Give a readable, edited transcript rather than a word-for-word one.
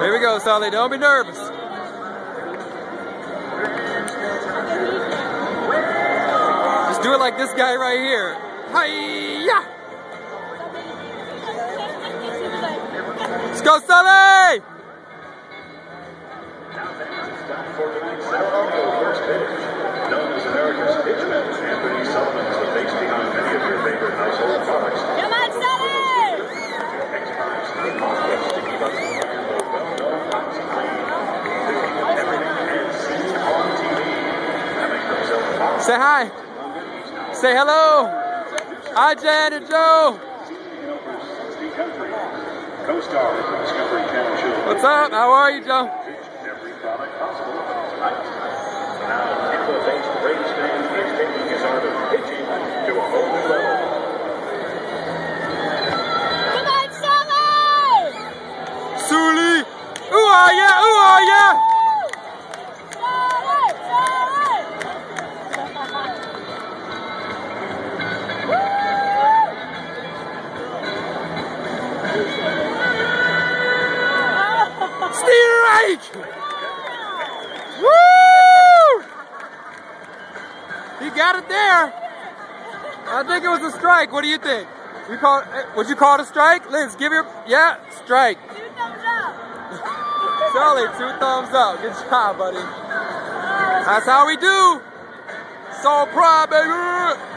Here we go, Sully. Don't be nervous. Just do it like this guy right here. Hi-ya! Let's go, Sully! Anthony Sullivan is the face behind many of your favorite household products. Come on, Sullivan! Experts in confidence to keep up the well-known pots and clean, everything and seen on TV, having themselves fun. Say hi. Say hello. Hi, Jan and Joe. Co-star of the Discovery Channel show. What's up? How are you, Joe? Every product possible tonight. Infobase greatest name. Taking his art of pitching to a whole new level. Come on, Sully! Sully! Ooh, ah, yeah! Ooh, ah, yeah! Sully! Sully! Steer Ike! Got it there. I think it was a strike. What do you think? You call? Would you call it a strike? Liz, give your strike. 2 thumbs up. Sully, 2 thumbs up. Good job, buddy. That's how we do. Soul pride, baby.